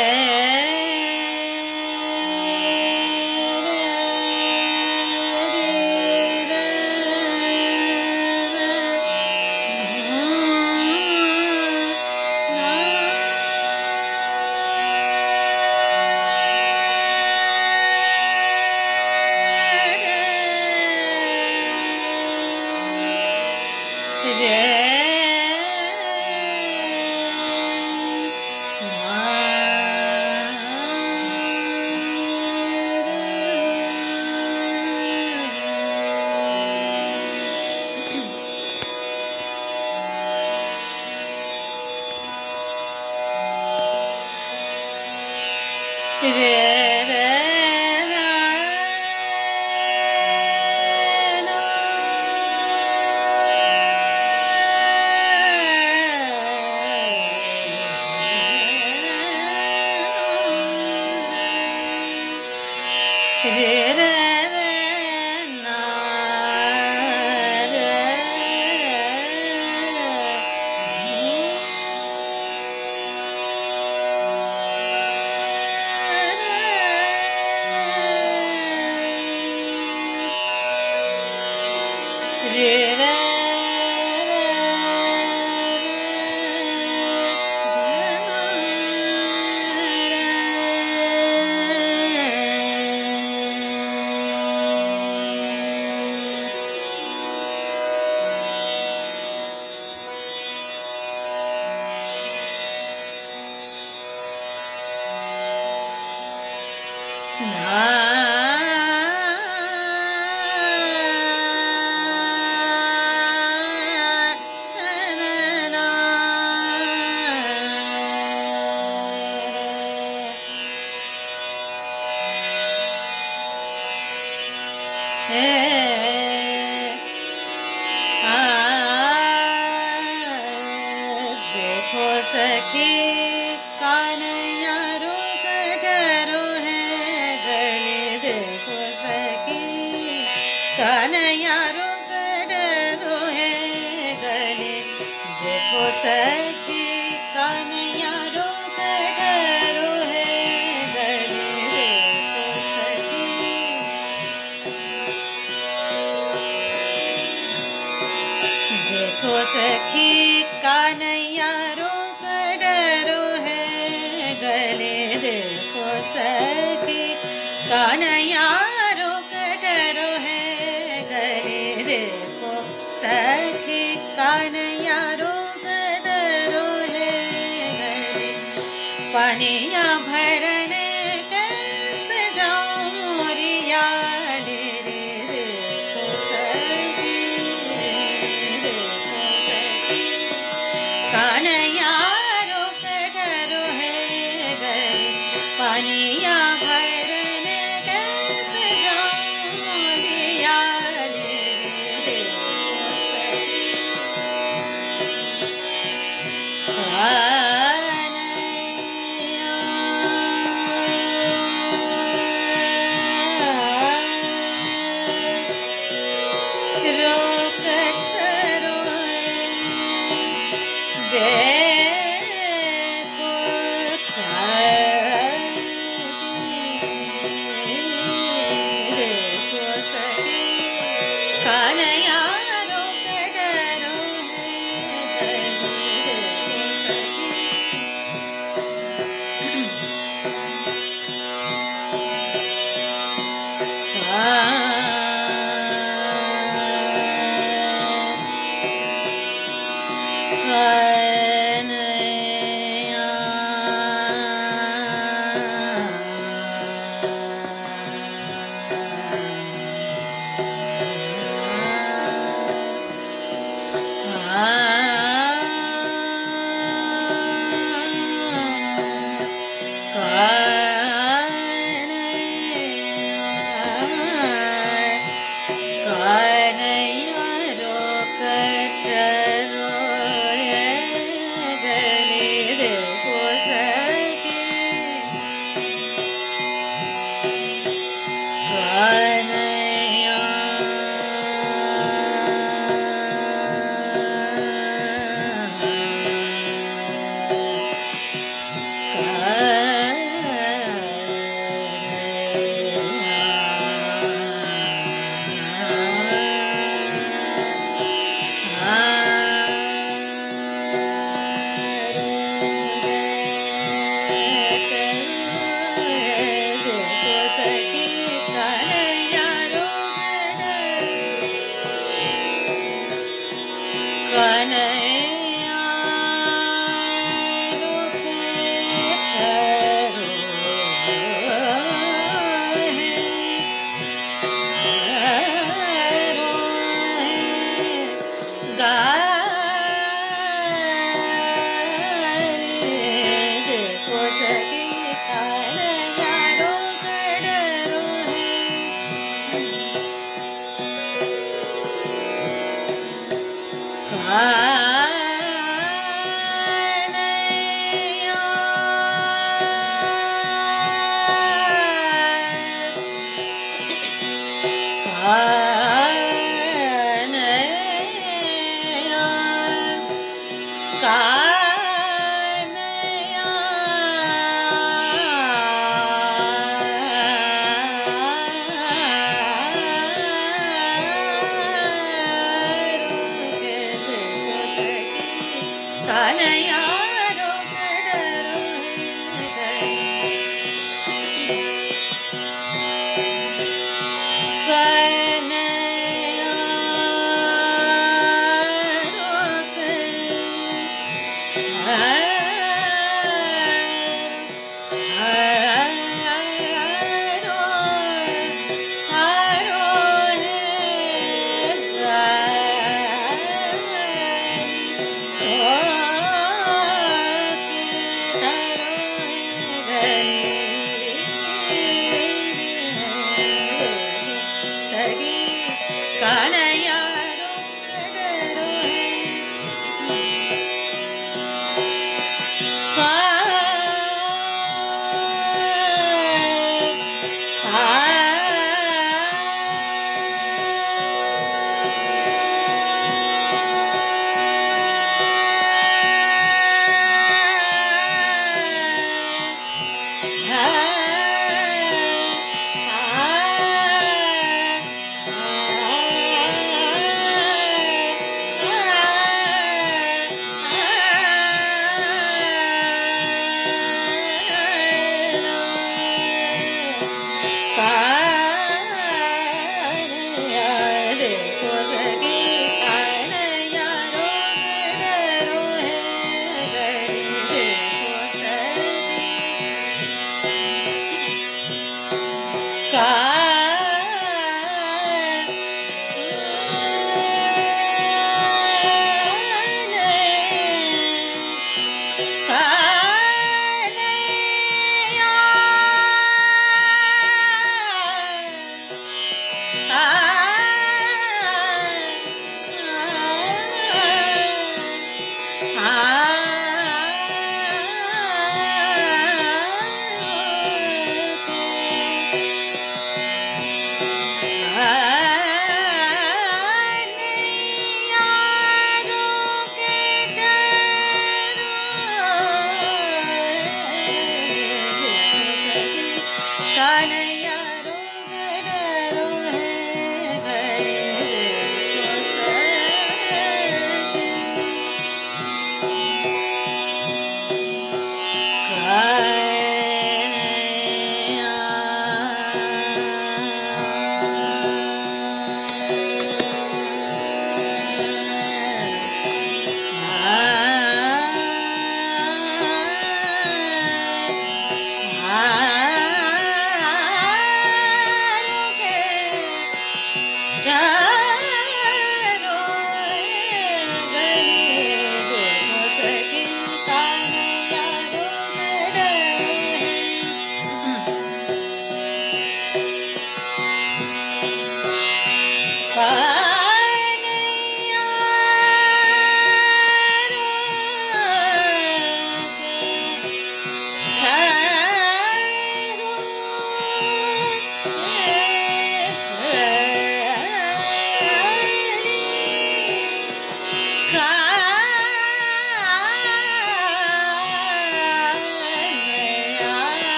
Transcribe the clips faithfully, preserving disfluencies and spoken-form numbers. I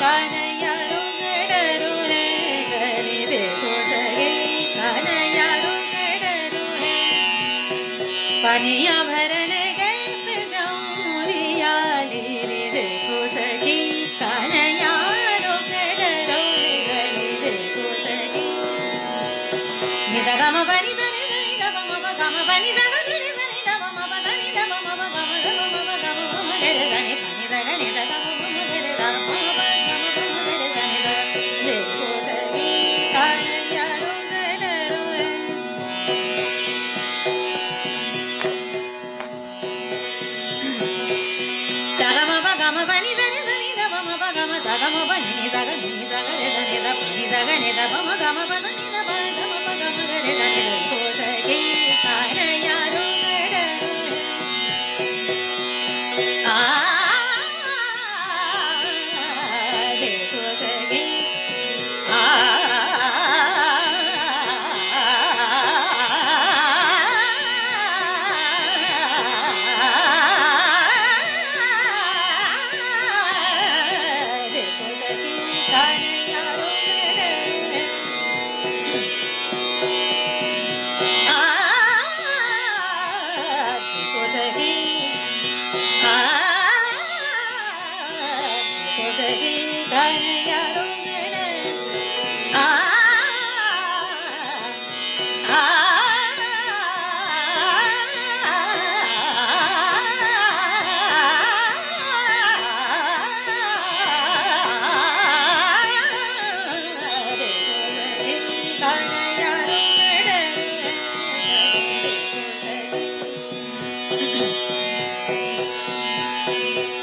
Kanhaiya रुंग डरू है गली देखो सगे कान्हैया रुंग डरू है पानिया भरन गए से जमुरिया लीरी देखो सगी कान्हैया रुंग डरू है गली देखो सगी निजा गम बनी सनी निजा गम गम बनी सनी निजा निजा गम गम निजा गम गम गम गम गम निजा निजा निजा गम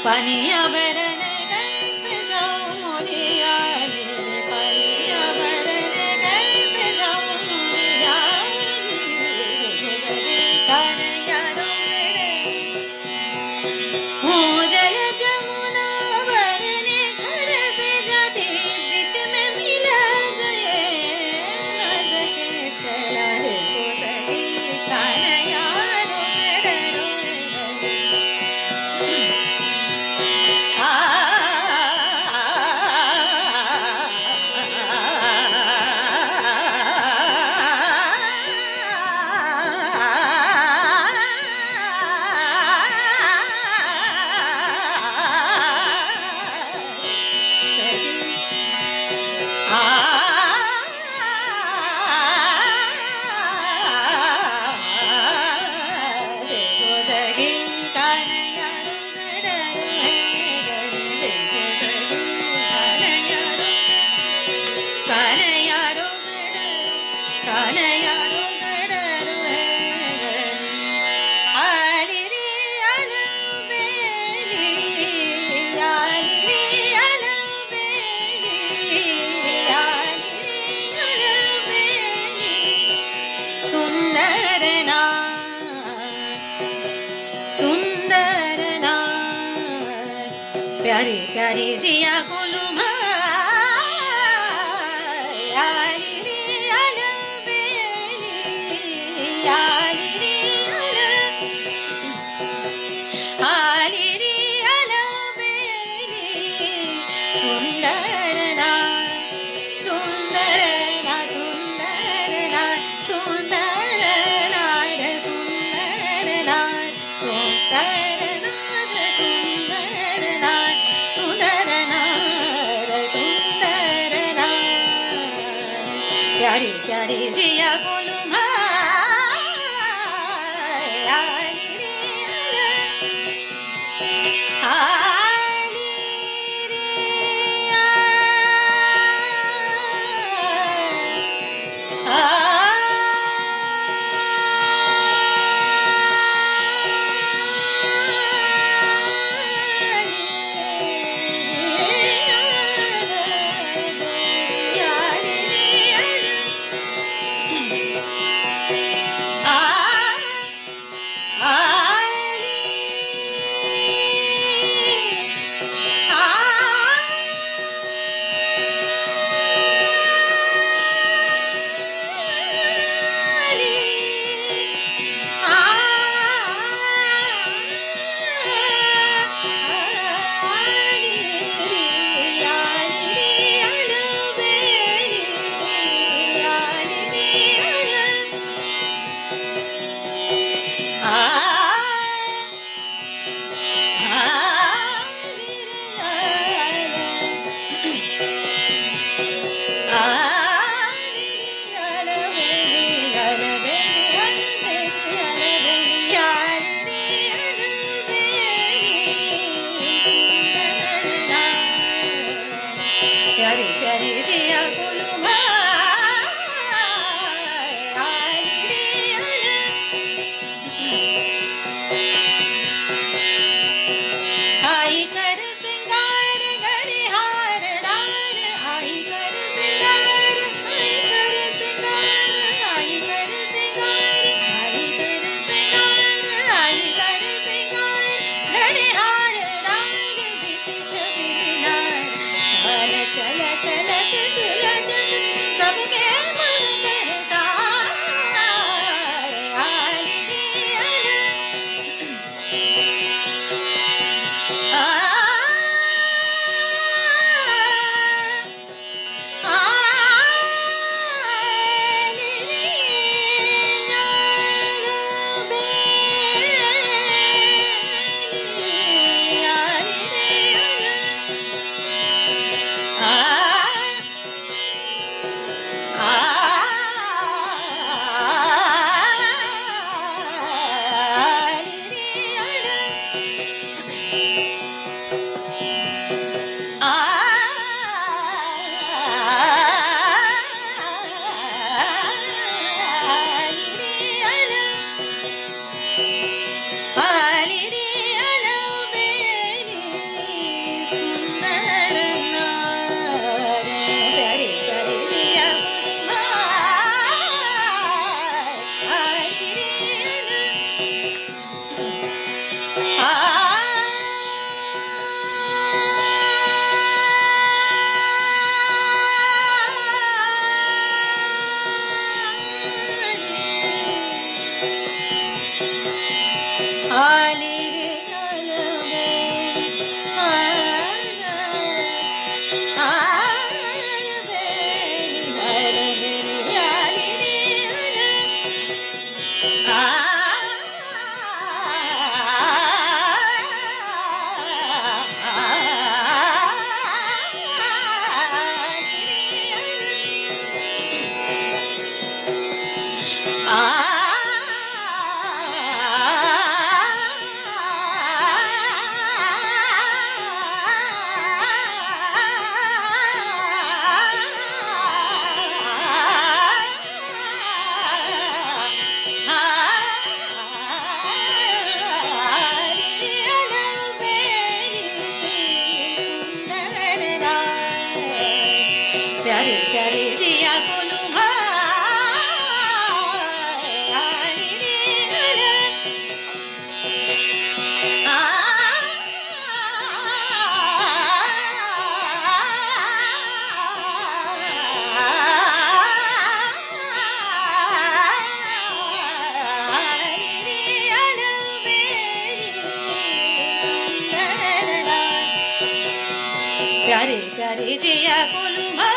पानिया भरन गए से जमुरिया पानिया भरन गए से जमुरिया कान्हैया रुंग जल जमुना भरने घर से जाते बीच में मिला गए नाज के चला देखो सगे कान्हैया प्यारी प्यारी जिया कोलू यारी रे अल बेली यारी रे अल हारी रे अल बेली सुंदर ना सुंदर ना सुंदर ना सुंदर ना रे सुंदर ना सुंदर प्यारी प्यारी जिया बोलू प्यारे प्यारे जिया कुलमा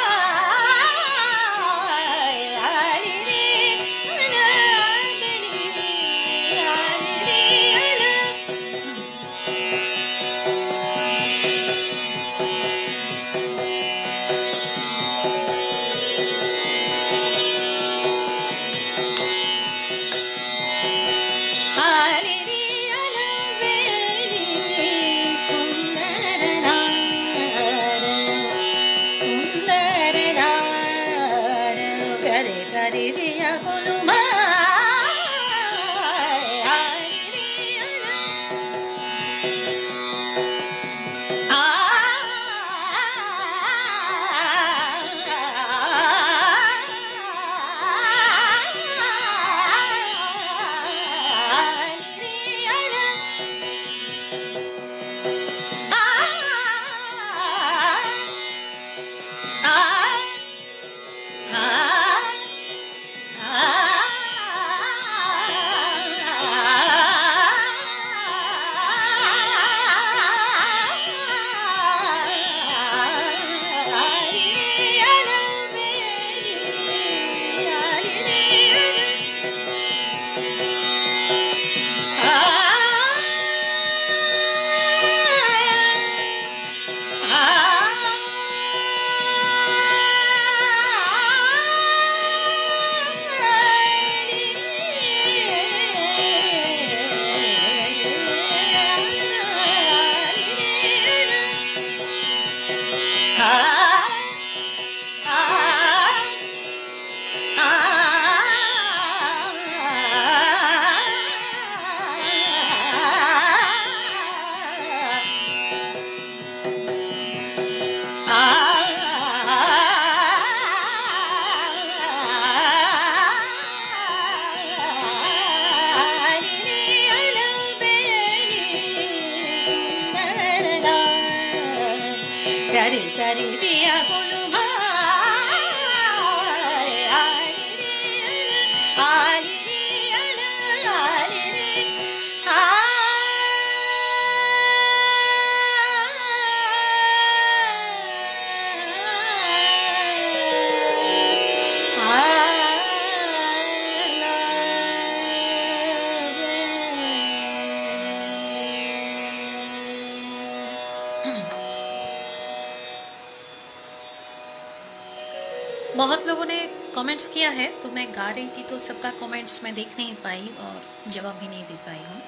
बहुत लोगों ने कमेंट्स किया है तो मैं गा रही थी तो सबका कमेंट्स मैं देख नहीं पाई और जवाब भी नहीं दे पाई हूँ।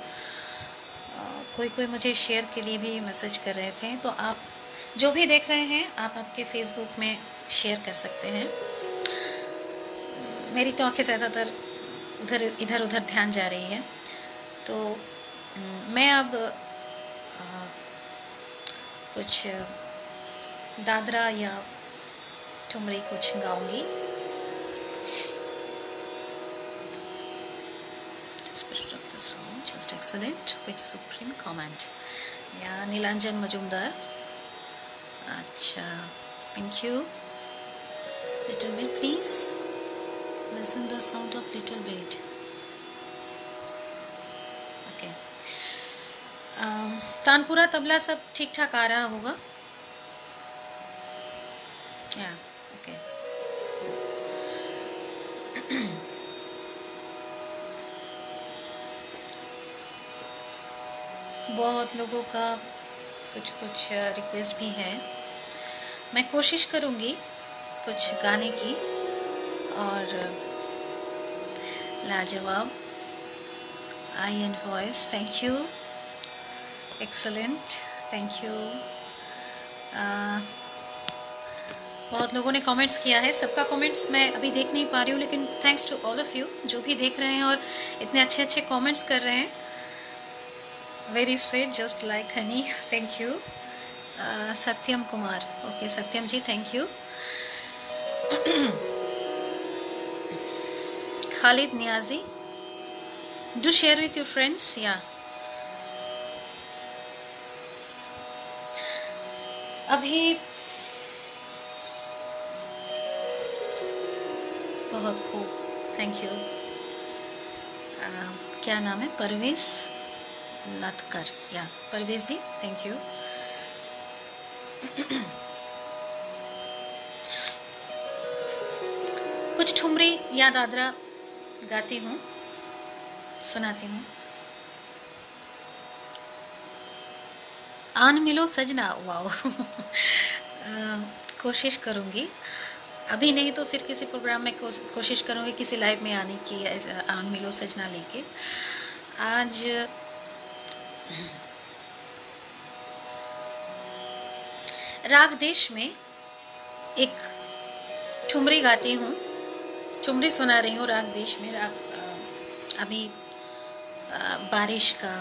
कोई कोई मुझे शेयर के लिए भी मैसेज कर रहे थे तो आप जो भी देख रहे हैं आप आपके फेसबुक में शेयर कर सकते हैं। मेरी तो आंखें ज़्यादातर उधर इधर उधर ध्यान जा रही है तो मैं अब आ, कुछ दादरा या ठुमरी कुछ गाऊंगी। Just excellent with supreme comment या नीलांजन मजूमदार। अच्छा thank you. Little bit please listen the sound of little bit. Okay tanpura tabla सब ठीक ठाक आ रहा होगा या yeah. बहुत लोगों का कुछ कुछ रिक्वेस्ट भी है। मैं कोशिश करूँगी कुछ गाने की और लाजवाब eye and voice. Thank you excellent thank you. बहुत लोगों ने कमेंट्स किया है सबका कमेंट्स मैं अभी देख नहीं पा रही हूँ लेकिन thanks to all of you जो भी देख रहे हैं और इतने अच्छे अच्छे कमेंट्स कर रहे हैं। Very sweet just like honey. Thank you Satyam Kumar. Okay Satyam ji thank you. Khalid Niazi do share with your friends या अभी बहुत खूब थैंक यू। क्या नाम है परवेज लतकर या परवेज जी थैंक यू। कुछ ठुमरी या दादरा गाती हूँ, सुनाती हूँ। आन मिलो सजना, वाओ कोशिश करूँगी, अभी नहीं तो फिर किसी प्रोग्राम में कोशिश करूँगी किसी लाइव में आने की, आन मिलो सजना लेके। आज राग देश में एक ठुमरी गाती हूँ, ठुमरी सुना रही हूँ राग देश में। राग अभी बारिश का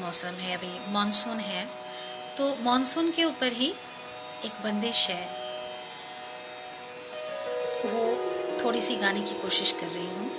मौसम है, अभी मानसून है, तो मानसून के ऊपर ही एक बंदिश है, वो थोड़ी सी गाने की कोशिश कर रही हूँ।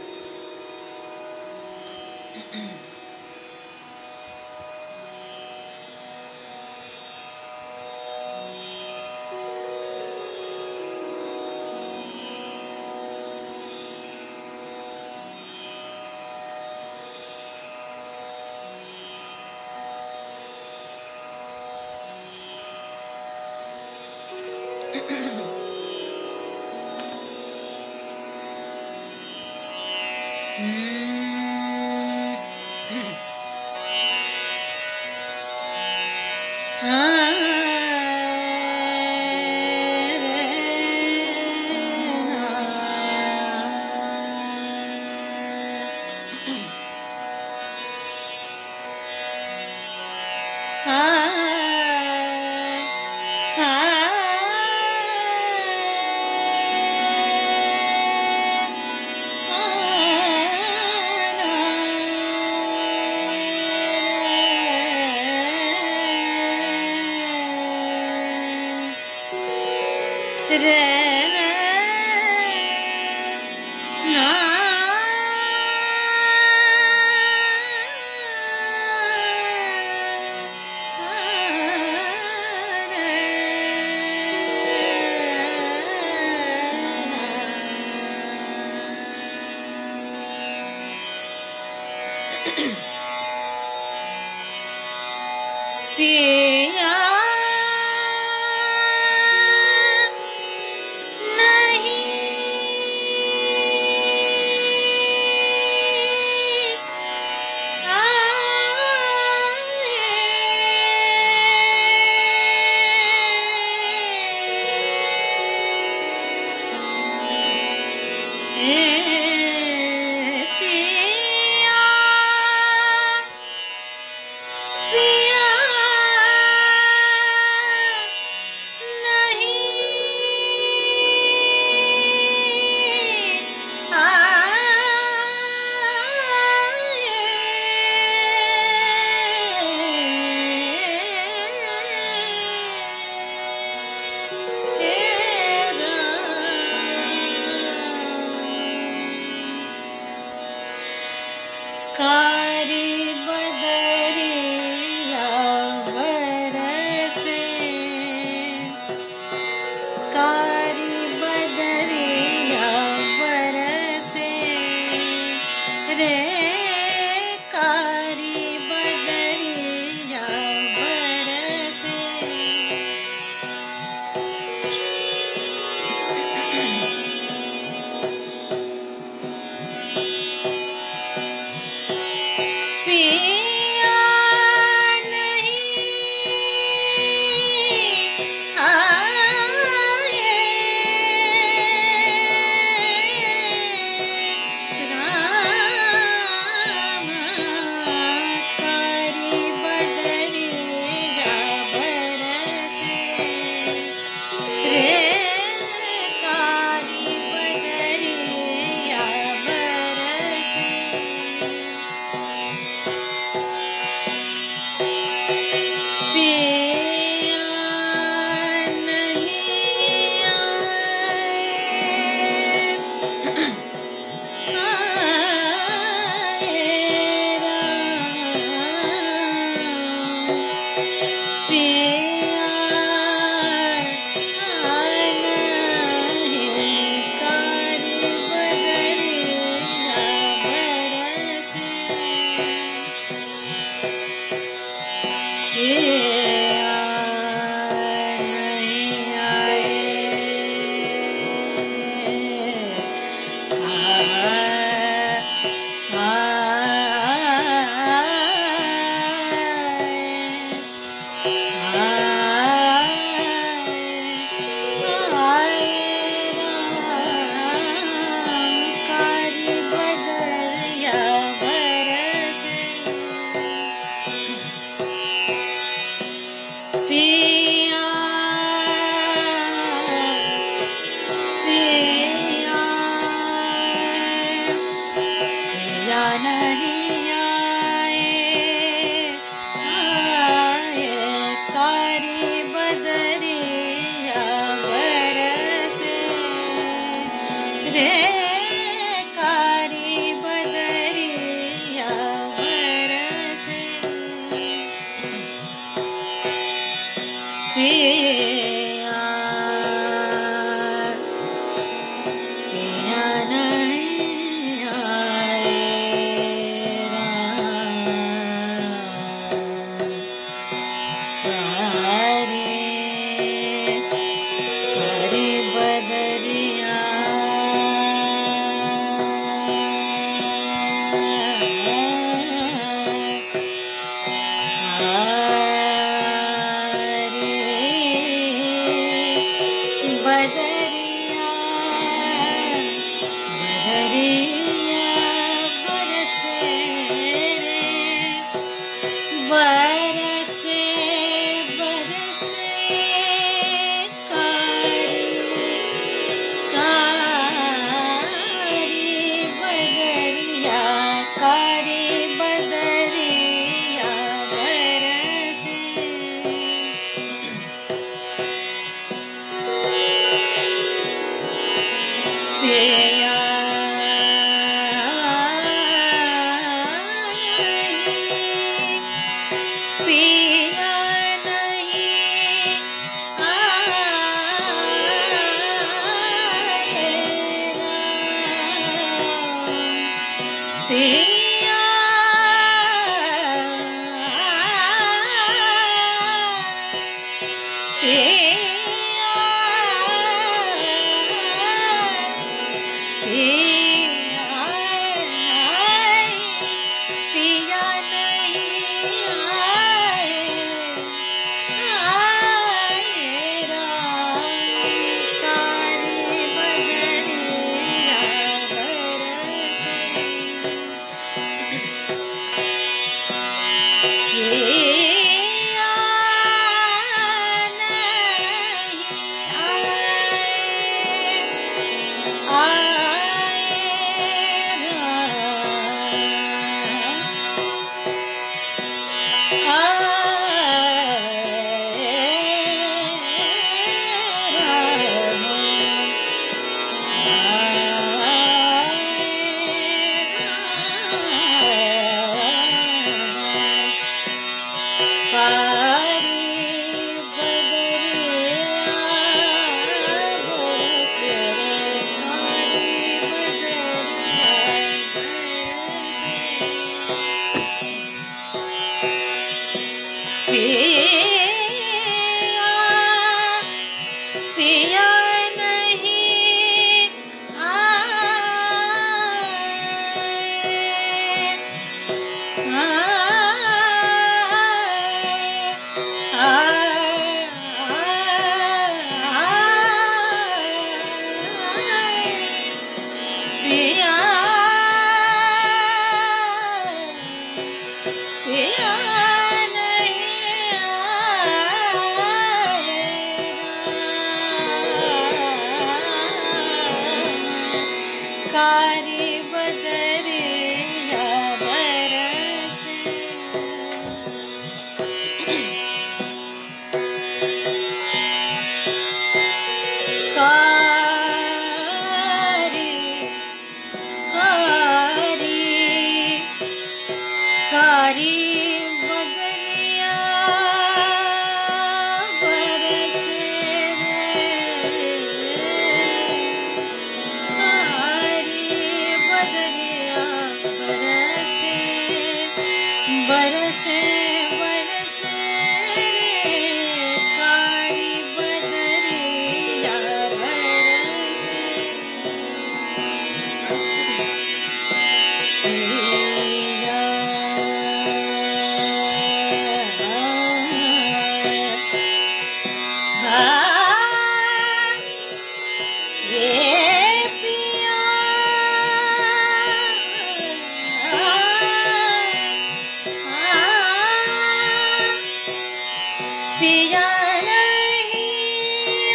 पिया नहीं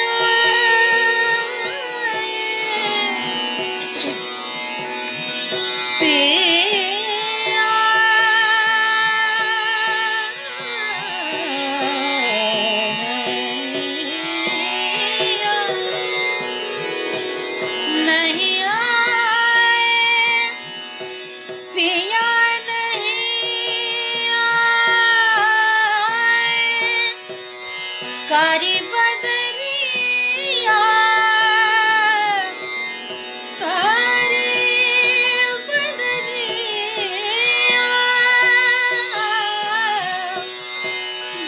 आए, पिया नहीं आए, पिया कारी बदनिया, कारी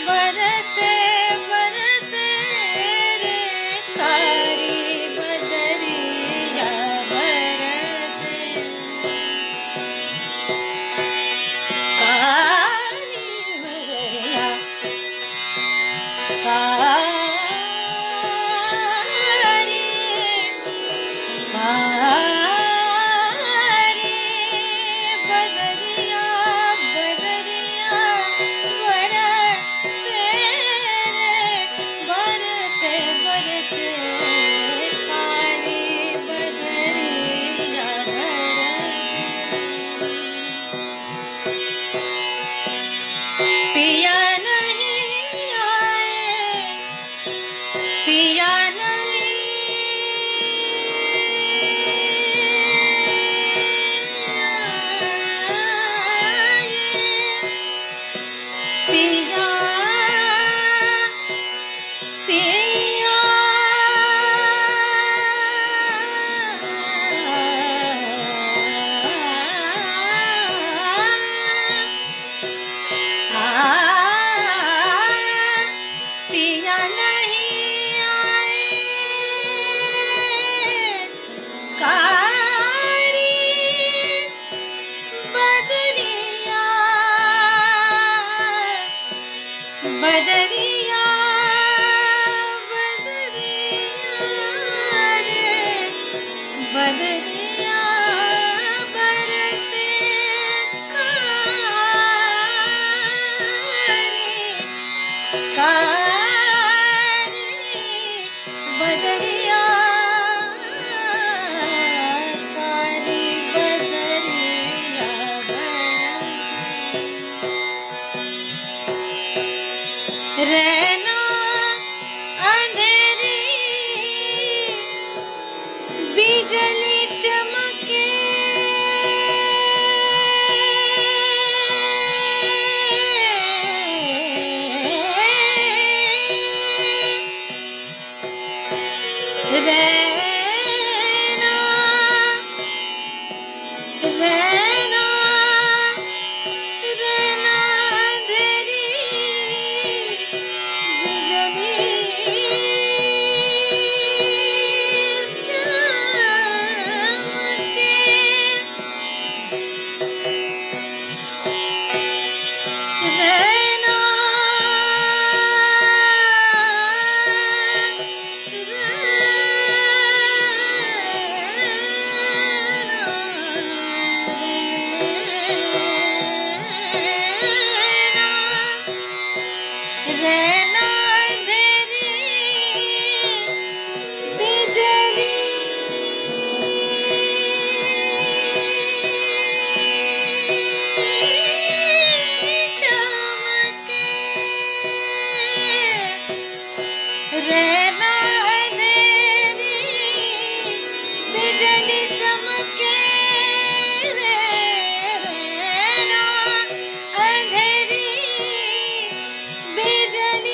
बदनिया बरसे बरसे रे, कारी बदनिया बरसे, कारी बदनिया बदरिया बदरिया रे, बदरिया बरसे कारी, कारी बदरिया, कारी बदरिया बरसे, रहना अंधेरी बिजली चमके, रहना रहना Jenny।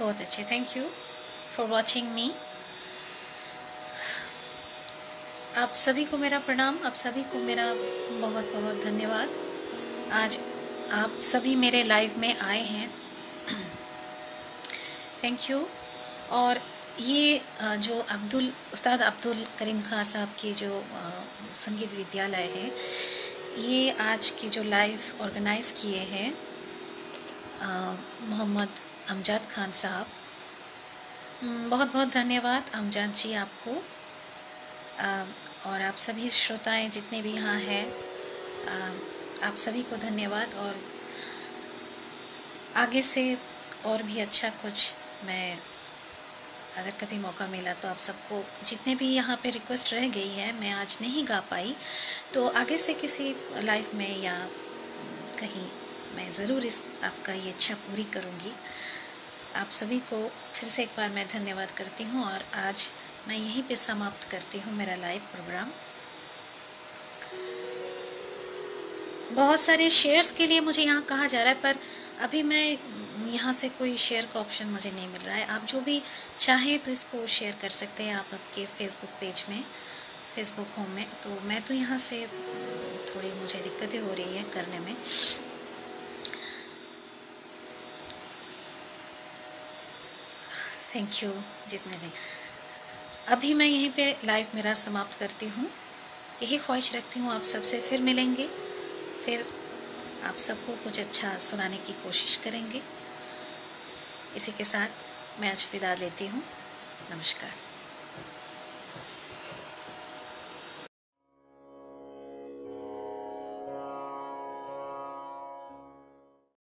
बहुत अच्छे। Thank you for watching me. आप सभी को मेरा प्रणाम, आप सभी को मेरा बहुत बहुत धन्यवाद। आज आप सभी मेरे लाइव में आए हैं, थैंक यू। और ये जो अब्दुल उस्ताद अब्दुल करीम खान साहब की जो संगीत विद्यालय है, ये आज की जो लाइव ऑर्गेनाइज़ किए हैं मोहम्मद अमजद खान साहब, बहुत बहुत धन्यवाद अमजद जी आपको। और आप सभी श्रोताएं जितने भी यहाँ हैं, आप सभी को धन्यवाद। और आगे से और भी अच्छा कुछ मैं, अगर कभी मौका मिला तो आप सबको, जितने भी यहाँ पे रिक्वेस्ट रह गई है मैं आज नहीं गा पाई, तो आगे से किसी लाइफ में या कहीं मैं ज़रूर इस आपका ये इच्छा पूरी करूँगी। आप सभी को फिर से एक बार मैं धन्यवाद करती हूँ और आज मैं यहीं पे समाप्त करती हूँ मेरा लाइव प्रोग्राम। बहुत सारे शेयर्स के लिए मुझे यहाँ कहा जा रहा है, पर अभी मैं यहाँ से कोई शेयर का ऑप्शन मुझे नहीं मिल रहा है। आप जो भी चाहें तो इसको शेयर कर सकते हैं आप आपके फेसबुक पेज में, फेसबुक होम में। तो मैं तो यहाँ से थोड़ी मुझे दिक्कतें हो रही है करने में। थैंक यू जितने भी। अभी मैं यहीं पे लाइव मेरा समाप्त करती हूँ। यही ख्वाहिश रखती हूँ आप सबसे फिर मिलेंगे, फिर आप सबको कुछ अच्छा सुनाने की कोशिश करेंगे। इसी के साथ मैं आज विदा लेती हूँ। नमस्कार।